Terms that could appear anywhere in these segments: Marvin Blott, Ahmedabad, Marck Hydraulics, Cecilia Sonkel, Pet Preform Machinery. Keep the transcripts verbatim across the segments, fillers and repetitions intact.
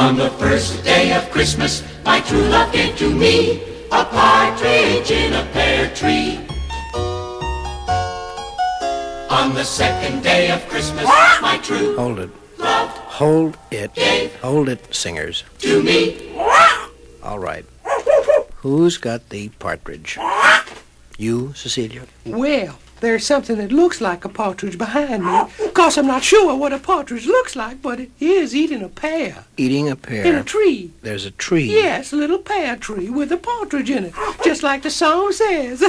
On the first day of Christmas, my true love gave to me a partridge in a pear tree. On the second day of Christmas, my true Hold it. love Hold it. Gave Hold it, singers. To me. All right. Who's got the partridge? You, Cecilia? Well, there's something that looks like a partridge behind me. Of course, I'm not sure what a partridge looks like, but it is eating a pear. Eating a pear? In a tree. There's a tree. Yes, a little pear tree with a partridge in it, just like the song says.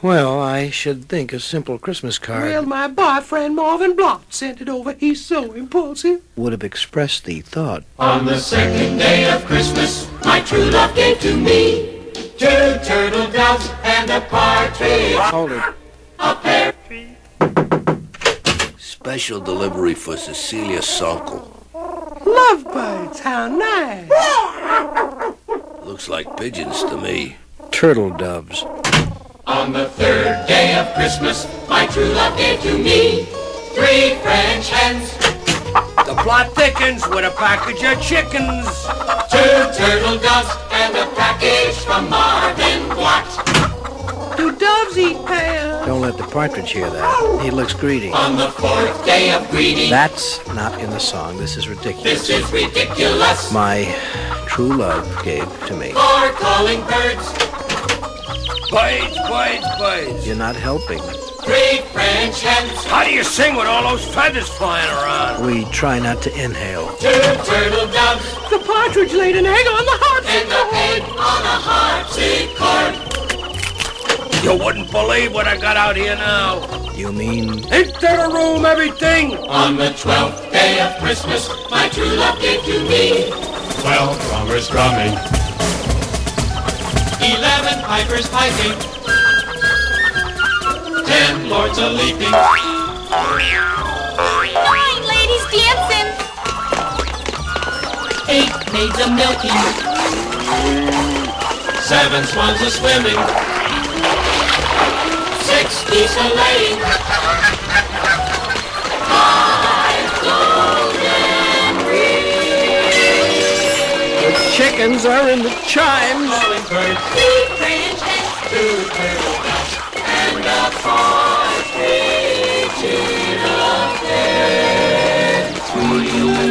Well, I should think a simple Christmas card. Well, my boyfriend Marvin Blott sent it over. He's so impulsive. Would have expressed the thought. On the second day of Christmas, my true love gave to me two turtle doves and a partridge. Hold it. A pear tree. Special delivery for Cecilia Sonkel. Lovebirds, how nice. Looks like pigeons to me. Turtle doves. On the third day of Christmas, my true love gave to me three French hens. The plot thickens with a package of chickens. Two turtle doves and a package from Marvin Blott. Do doves eat pears? Don't let the partridge hear that. He looks greedy. On the fourth day of greedy. That's not in the song. This is ridiculous. This is ridiculous. My true love gave to me four calling birds. Birds, birds, birds. You're not helping. Three French hens. How do you sing with all those feathers flying around? We try not to inhale. Two turtle doves. The partridge laid an egg on the harpsichord. And the egg on a harpsichord. You wouldn't believe what I got out here now. You mean? Into the room, everything. On the twelfth day of Christmas, my true love gave to me twelve drummers drumming. Eleven pipers piping. Ten lords a-leaping. Nine ladies dancing. Eight maids a-milking. Seven swans a-swimming. Six geese a-laying. Five golden rings. The chickens are in the chimes. Bird. Three French hens, two turtle doves, and a partridge in a pear tree.